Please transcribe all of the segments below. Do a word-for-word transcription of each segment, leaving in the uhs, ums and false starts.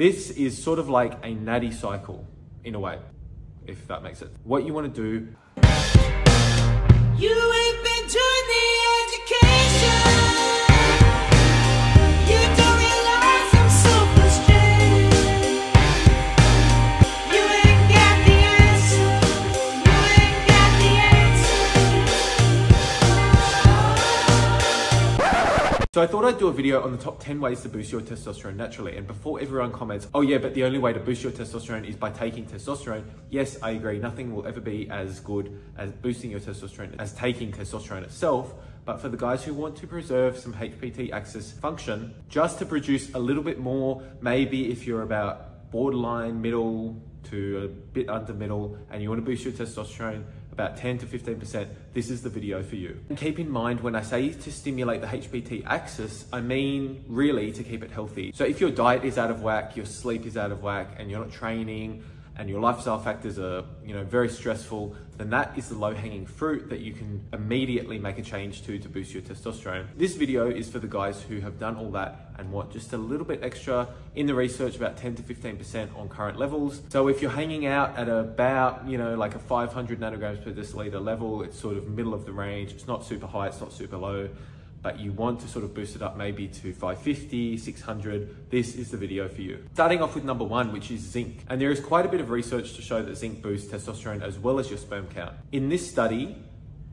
This is sort of like a natty cycle in a way, if that makes sense. What you want to do... You ain't been doing the education. You don't realize I'm so frustrated. You ain't got the answer. You ain't got the answer. So I thought I'd do a video on the top ten ways to boost your testosterone naturally. And before everyone comments, oh yeah, but the only way to boost your testosterone is by taking testosterone. Yes, I agree. Nothing will ever be as good as boosting your testosterone as taking testosterone itself. But for the guys who want to preserve some H P T axis function, just to produce a little bit more, maybe if you're about borderline middle to a bit under middle and you want to boost your testosterone about ten to fifteen percent, this is the video for you. And keep in mind, when I say to stimulate the H P T axis, I mean really to keep it healthy. So if your diet is out of whack, your sleep is out of whack, and you're not training, and your lifestyle factors are, you know, very stressful, then that is the low-hanging fruit that you can immediately make a change to to boost your testosterone. This video is for the guys who have done all that and want just a little bit extra. In the research, about ten to fifteen percent on current levels. So if you're hanging out at about, you know, like a five hundred nanograms per deciliter level, it's sort of middle of the range. It's not super high, it's not super low, but you want to sort of boost it up maybe to five fifty, six hundred, this is the video for you. Starting off with number one, which is zinc. And there is quite a bit of research to show that zinc boosts testosterone as well as your sperm count. In this study,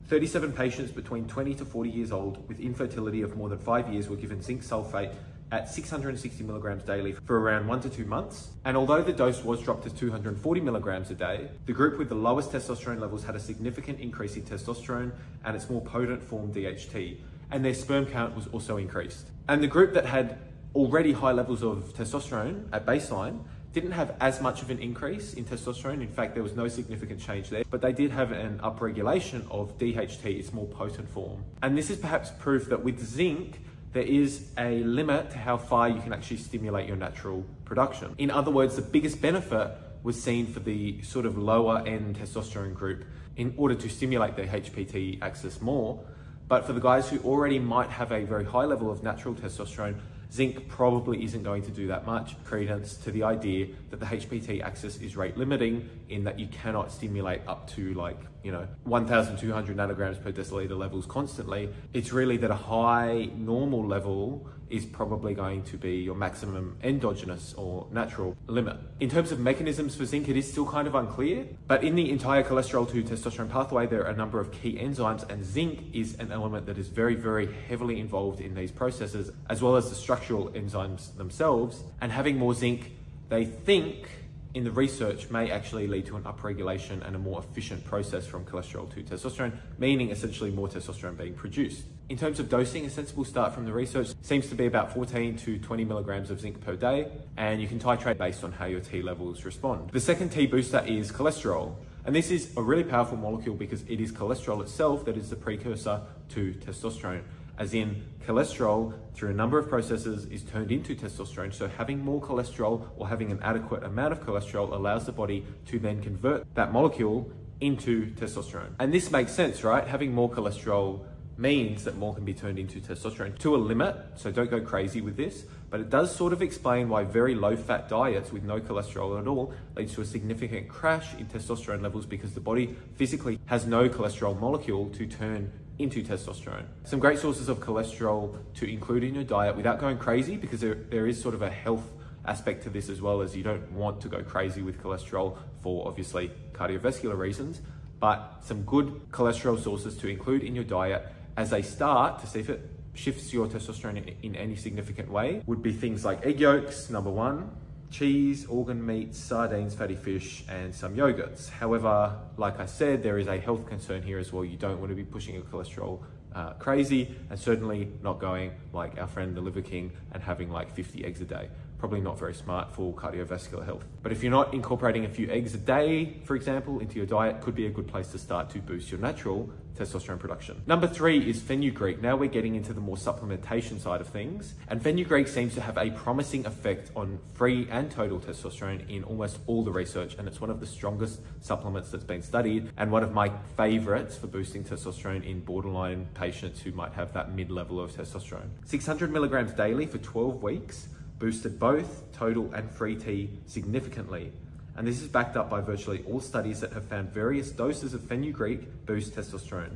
thirty-seven patients between twenty to forty years old with infertility of more than five years were given zinc sulfate at six hundred sixty milligrams daily for around one to two months. And although the dose was dropped to two hundred forty milligrams a day, the group with the lowest testosterone levels had a significant increase in testosterone and its more potent form D H T. And their sperm count was also increased. And the group that had already high levels of testosterone at baseline didn't have as much of an increase in testosterone. In fact, there was no significant change there, but they did have an upregulation of D H T, its more potent form. And this is perhaps proof that with zinc, there is a limit to how far you can actually stimulate your natural production. In other words, the biggest benefit was seen for the sort of lower end testosterone group in order to stimulate their H P T axis more. But for the guys who already might have a very high level of natural testosterone, zinc probably isn't going to do that much credence to the idea that the H P T axis is rate limiting, in that you cannot stimulate up to, like, you know, one thousand two hundred nanograms per deciliter levels constantly. It's really that a high normal level is probably going to be your maximum endogenous or natural limit. In terms of mechanisms for zinc, it is still kind of unclear, but in the entire cholesterol to testosterone pathway, there are a number of key enzymes, and zinc is an element that is very, very heavily involved in these processes, as well as the structural enzymes themselves. And having more zinc, they think, in the research, may actually lead to an upregulation and a more efficient process from cholesterol to testosterone, meaning essentially more testosterone being produced. In terms of dosing, a sensible start from the research seems to be about fourteen to twenty milligrams of zinc per day, and you can titrate based on how your T levels respond. The second T booster is cholesterol, and this is a really powerful molecule because it is cholesterol itself that is the precursor to testosterone. As in, cholesterol, through a number of processes, is turned into testosterone. So having more cholesterol or having an adequate amount of cholesterol allows the body to then convert that molecule into testosterone. And this makes sense, right? Having more cholesterol means that more can be turned into testosterone to a limit, so don't go crazy with this, but it does sort of explain why very low-fat diets with no cholesterol at all leads to a significant crash in testosterone levels, because the body physically has no cholesterol molecule to turn into testosterone. Some great sources of cholesterol to include in your diet without going crazy, because there, there is sort of a health aspect to this as well, as you don't want to go crazy with cholesterol for obviously cardiovascular reasons, but some good cholesterol sources to include in your diet as a start to see if it shifts your testosterone in, in any significant way would be things like egg yolks, number one, cheese, organ meats, sardines, fatty fish, and some yogurts. However, like I said, there is a health concern here as well. You don't want to be pushing your cholesterol uh, crazy, and certainly not going like our friend the Liver King and having like fifty eggs a day. Probably not very smart for cardiovascular health. But if you're not incorporating a few eggs a day, for example, into your diet, could be a good place to start to boost your natural testosterone production. Number three is fenugreek. Now we're getting into the more supplementation side of things, and fenugreek seems to have a promising effect on free and total testosterone in almost all the research, and it's one of the strongest supplements that's been studied, and one of my favorites for boosting testosterone in borderline patients who might have that mid-level of testosterone. six hundred milligrams daily for twelve weeks boosted both total and free T significantly, and this is backed up by virtually all studies that have found various doses of fenugreek boost testosterone.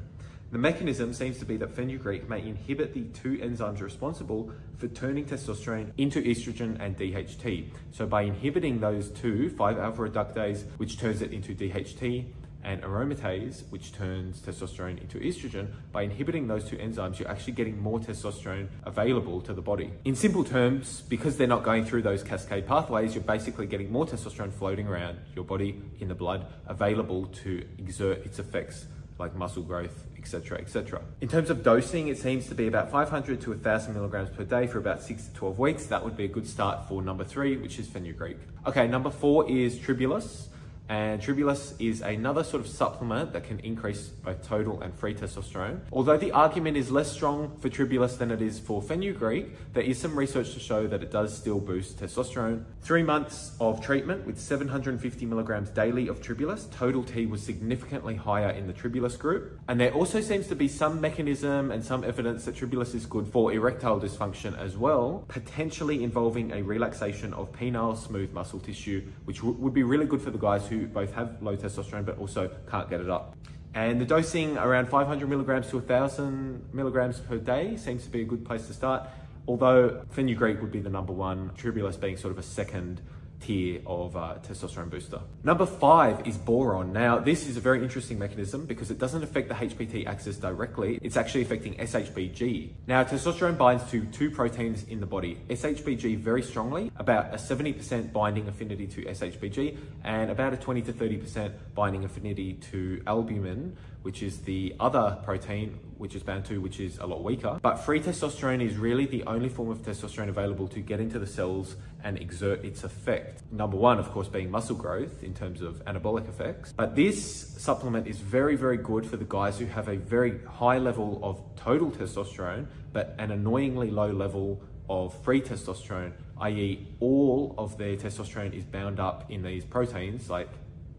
The mechanism seems to be that fenugreek may inhibit the two enzymes responsible for turning testosterone into estrogen and D H T. So by inhibiting those two, five alpha reductase, which turns it into D H T, and aromatase, which turns testosterone into estrogen, by inhibiting those two enzymes, you're actually getting more testosterone available to the body. In simple terms, because they're not going through those cascade pathways, you're basically getting more testosterone floating around your body in the blood, available to exert its effects, like muscle growth, et cetera, et cetera. In terms of dosing, it seems to be about five hundred to one thousand milligrams per day for about six to twelve weeks. That would be a good start for number three, which is fenugreek. Okay, number four is Tribulus. And Tribulus is another sort of supplement that can increase both total and free testosterone. Although the argument is less strong for Tribulus than it is for fenugreek, there is some research to show that it does still boost testosterone. Three months of treatment with seven hundred fifty milligrams daily of Tribulus, total T was significantly higher in the Tribulus group. And there also seems to be some mechanism and some evidence that Tribulus is good for erectile dysfunction as well, potentially involving a relaxation of penile smooth muscle tissue, which would be really good for the guys who both have low testosterone but also can't get it up. And the dosing around five hundred milligrams to one thousand milligrams per day seems to be a good place to start, although fenugreek would be the number one, Tribulus being sort of a second tier of uh, testosterone booster. Number five is boron. Now, this is a very interesting mechanism because it doesn't affect the H P T axis directly. It's actually affecting S H B G. Now, testosterone binds to two proteins in the body, S H B G very strongly, about a seventy percent binding affinity to S H B G, and about a twenty to thirty percent binding affinity to albumin, which is the other protein which is bound to, which is a lot weaker. But free testosterone is really the only form of testosterone available to get into the cells and exert its effect. Number one, of course, being muscle growth in terms of anabolic effects. But this supplement is very, very good for the guys who have a very high level of total testosterone, but an annoyingly low level of free testosterone, that is all of their testosterone is bound up in these proteins, like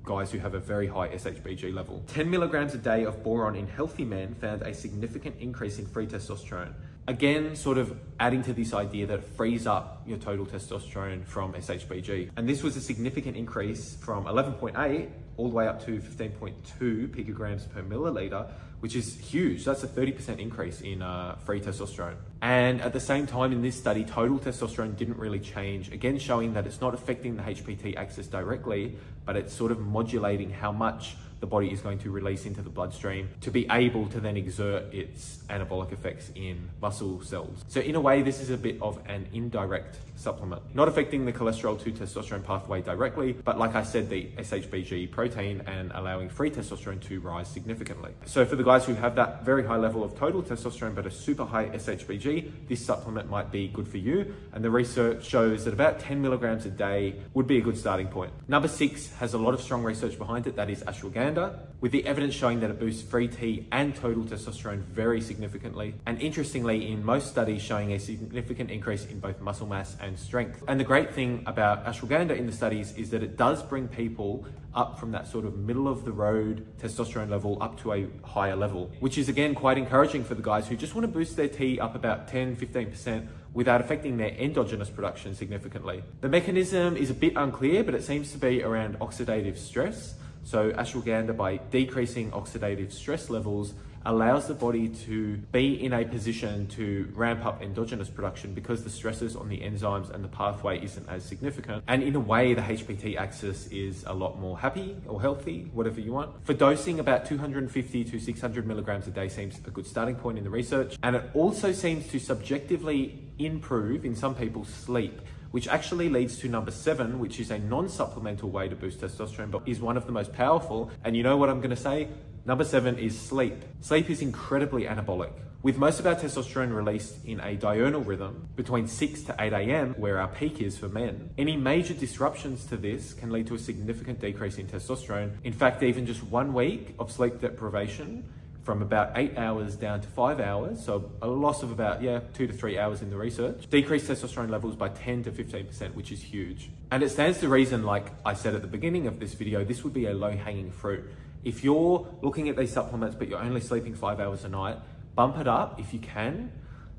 guys who have a very high S H B G level. ten milligrams a day of boron in healthy men found a significant increase in free testosterone. Again, sort of adding to this idea that it frees up your total testosterone from S H B G. And this was a significant increase from eleven point eight all the way up to fifteen point two picograms per milliliter, which is huge. That's a thirty percent increase in uh, free testosterone. And at the same time in this study, total testosterone didn't really change, again showing that it's not affecting the H P T axis directly, but it's sort of modulating how much the body is going to release into the bloodstream to be able to then exert its anabolic effects in muscle cells. So in a way, this is a bit of an indirect supplement, not affecting the cholesterol to testosterone pathway directly, but like I said, the S H B G protein and allowing free testosterone to rise significantly. So for the guys who have that very high level of total testosterone, but a super high S H B G, this supplement might be good for you. And the research shows that about ten milligrams a day would be a good starting point. Number six has a lot of strong research behind it. That is ashwagandha, with the evidence showing that it boosts free T and total testosterone very significantly, and interestingly in most studies showing a significant increase in both muscle mass and strength. And the great thing about ashwagandha in the studies is that it does bring people up from that sort of middle of the road testosterone level up to a higher level, which is again quite encouraging for the guys who just want to boost their T up about ten to fifteen percent without affecting their endogenous production significantly. The mechanism is a bit unclear, but it seems to be around oxidative stress. So ashwagandha, by decreasing oxidative stress levels, allows the body to be in a position to ramp up endogenous production because the stresses on the enzymes and the pathway isn't as significant. And in a way, the H P T axis is a lot more happy or healthy, whatever you want. For dosing, about two hundred fifty to six hundred milligrams a day seems a good starting point in the research. And it also seems to subjectively improve, in some people, sleep, which actually leads to number seven, which is a non-supplemental way to boost testosterone, but is one of the most powerful. And you know what I'm gonna say? Number seven is sleep. Sleep is incredibly anabolic. With most of our testosterone released in a diurnal rhythm between six to eight A M, where our peak is for men, any major disruptions to this can lead to a significant decrease in testosterone. In fact, even just one week of sleep deprivation from about eight hours down to five hours, so a loss of about, yeah, two to three hours in the research, decreased testosterone levels by ten to fifteen percent, which is huge. And it stands to reason, like I said at the beginning of this video, this would be a low-hanging fruit. If you're looking at these supplements, but you're only sleeping five hours a night, bump it up if you can.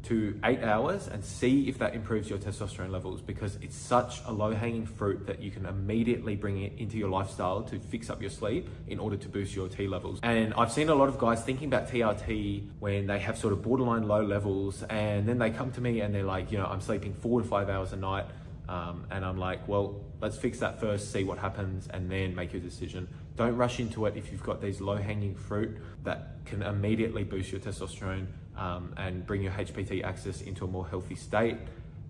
to eight hours and see if that improves your testosterone levels, because it's such a low-hanging fruit that you can immediately bring it into your lifestyle to fix up your sleep in order to boost your T levels. And I've seen a lot of guys thinking about T R T when they have sort of borderline low levels, and then they come to me and they're like, you know, I'm sleeping four to five hours a night. Um, and I'm like, well, let's fix that first, see what happens, and then make your decision. Don't rush into it if you've got these low-hanging fruit that can immediately boost your testosterone um, and bring your H P T axis into a more healthy state.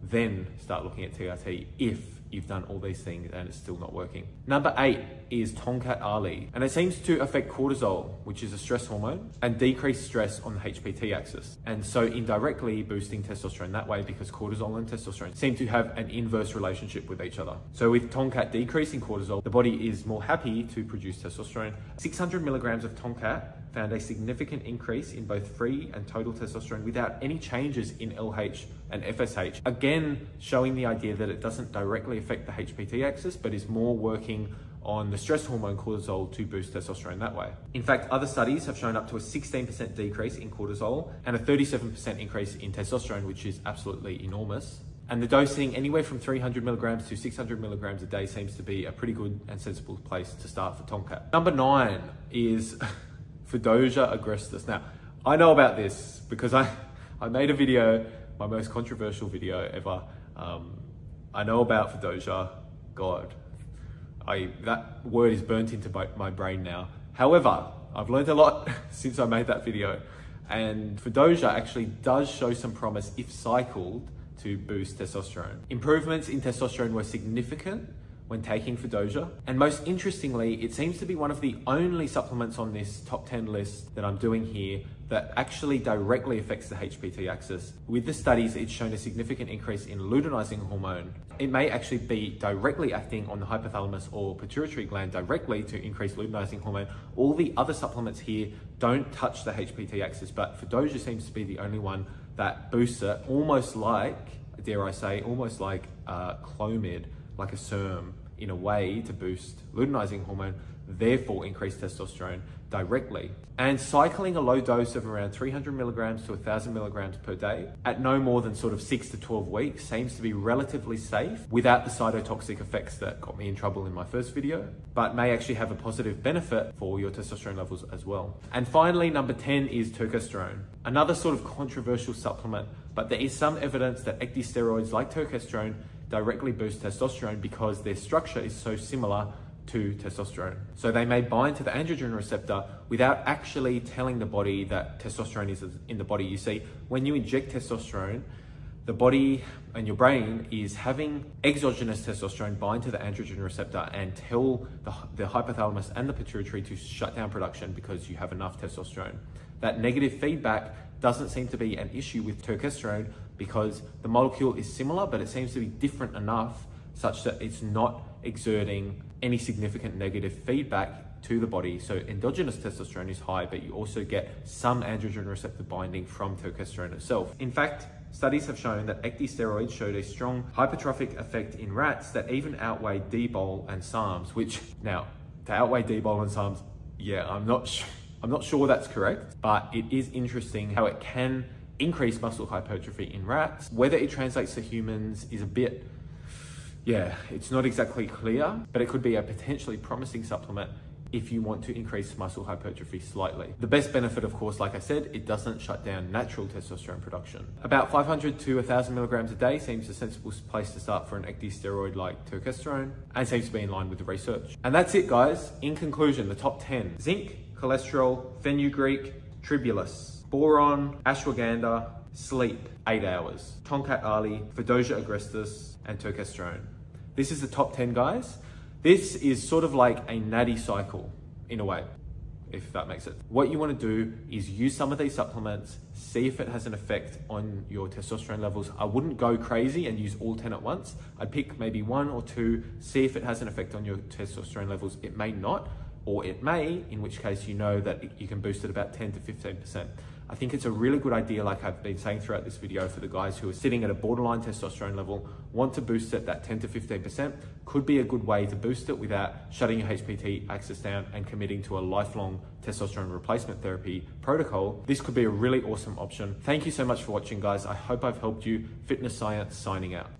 Then start looking at T R T if you've done all these things and it's still not working. Number eight is Tongkat Ali, and it seems to affect cortisol, which is a stress hormone, and decrease stress on the H P T axis, and so indirectly boosting testosterone that way, because cortisol and testosterone seem to have an inverse relationship with each other. So with Tongkat decreasing cortisol, the body is more happy to produce testosterone. six hundred milligrams of Tongkat found a significant increase in both free and total testosterone without any changes in L H and F S H. Again, showing the idea that it doesn't directly affect the H P T axis, but is more working on the stress hormone cortisol to boost testosterone that way. In fact, other studies have shown up to a sixteen percent decrease in cortisol and a thirty-seven percent increase in testosterone, which is absolutely enormous. And the dosing anywhere from three hundred milligrams to six hundred milligrams a day seems to be a pretty good and sensible place to start for Tongkat. Number nine is Fadogia Agrestis. Now, I know about this because I, I made a video, my most controversial video ever. Um, I know about Fadogia. God, I, that word is burnt into my, my brain now. However, I've learned a lot since I made that video. And Fadogia actually does show some promise if cycled to boost testosterone. Improvements in testosterone were significant when taking Fadogia. And most interestingly, it seems to be one of the only supplements on this top ten list that I'm doing here that actually directly affects the H P T axis. With the studies, it's shown a significant increase in luteinizing hormone. It may actually be directly acting on the hypothalamus or pituitary gland directly to increase luteinizing hormone. All the other supplements here don't touch the H P T axis, but Fadogia seems to be the only one that boosts it, almost like, dare I say, almost like uh, Clomid, like a S E R M, in a way to boost luteinizing hormone, therefore increase testosterone directly. And cycling a low dose of around three hundred milligrams to one thousand milligrams per day at no more than sort of six to twelve weeks seems to be relatively safe without the cytotoxic effects that got me in trouble in my first video, but may actually have a positive benefit for your testosterone levels as well. And finally, number ten is Turkesterone, another sort of controversial supplement, but there is some evidence that ectosteroids steroids like Turkesterone directly boost testosterone because their structure is so similar to testosterone. So they may bind to the androgen receptor without actually telling the body that testosterone is in the body. You see, when you inject testosterone, the body and your brain is having exogenous testosterone bind to the androgen receptor and tell the, the hypothalamus and the pituitary to shut down production because you have enough testosterone. That negative feedback doesn't seem to be an issue with Turkesterone, because the molecule is similar, but it seems to be different enough such that it's not exerting any significant negative feedback to the body. So endogenous testosterone is high, but you also get some androgen receptor binding from Turkesterone itself. In fact, studies have shown that ectosteroids showed a strong hypertrophic effect in rats that even outweighed D-bol and SARMs, which now, to outweigh D-bol and SARMs, yeah, I'm not, sure, I'm not sure that's correct, but it is interesting how it can increased muscle hypertrophy in rats. Whether it translates to humans is a bit, yeah, it's not exactly clear, but it could be a potentially promising supplement if you want to increase muscle hypertrophy slightly. The best benefit, of course, like I said, it doesn't shut down natural testosterone production. About five hundred to one thousand milligrams a day seems a sensible place to start for an ectosteroid like Turkesterone, and seems to be in line with the research. And that's it, guys. In conclusion, the top ten: zinc, cholesterol, fenugreek, tribulus, boron, ashwagandha, sleep, eight hours, Tongkat Ali, Fadogia agrestis, and Turkesterone. This is the top ten, guys. This is sort of like a natty cycle in a way, if that makes sense. What you want to do is use some of these supplements, see if it has an effect on your testosterone levels. I wouldn't go crazy and use all ten at once. I'd pick maybe one or two, see if it has an effect on your testosterone levels. It may not, or it may, in which case you know that you can boost it about ten to fifteen percent. I think it's a really good idea, like I've been saying throughout this video, for the guys who are sitting at a borderline testosterone level, want to boost it, that ten to fifteen percent could be a good way to boost it without shutting your H P T axis down and committing to a lifelong testosterone replacement therapy protocol. This could be a really awesome option. Thank you so much for watching, guys. I hope I've helped you. Fitness Science signing out.